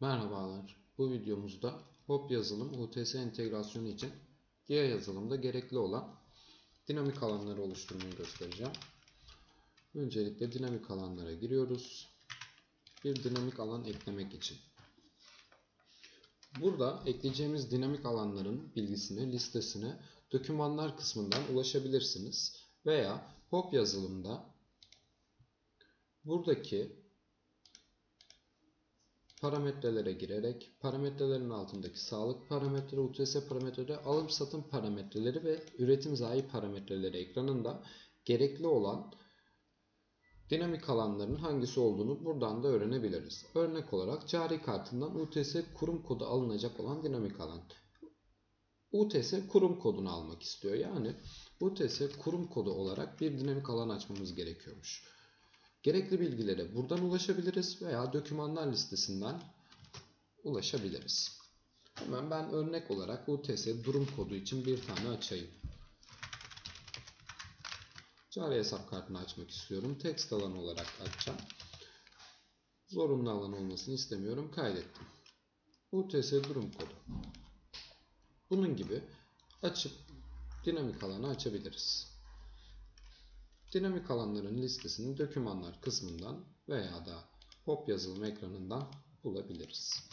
Merhabalar, bu videomuzda Hop yazılım UTS entegrasyonu için GIA yazılımda gerekli olan dinamik alanları oluşturmayı göstereceğim. Öncelikle dinamik alanlara giriyoruz. Bir dinamik alan eklemek için. Burada ekleyeceğimiz dinamik alanların bilgisini, listesine dokümanlar kısmından ulaşabilirsiniz. Veya Hop yazılımda buradaki parametrelere girerek parametrelerin altındaki sağlık parametreleri, UTS parametreleri, alım satım parametreleri ve üretim zayi parametreleri ekranında gerekli olan dinamik alanların hangisi olduğunu buradan da öğrenebiliriz. Örnek olarak cari kartından UTS kurum kodu alınacak olan dinamik alan. UTS kurum kodunu almak istiyor. Yani UTS kurum kodu olarak bir dinamik alan açmamız gerekiyormuş. Gerekli bilgilere buradan ulaşabiliriz veya dokümanlar listesinden ulaşabiliriz. Hemen ben örnek olarak UTS durum kodu için bir tane açayım. Cari hesap kartını açmak istiyorum. Text alan olarak açacağım. Zorunlu alan olmasını istemiyorum. Kaydettim. UTS durum kodu. Bunun gibi açıp dinamik alanı açabiliriz. Dinamik alanların listesini dokümanlar kısmından veya da Hop yazılım ekranından bulabiliriz.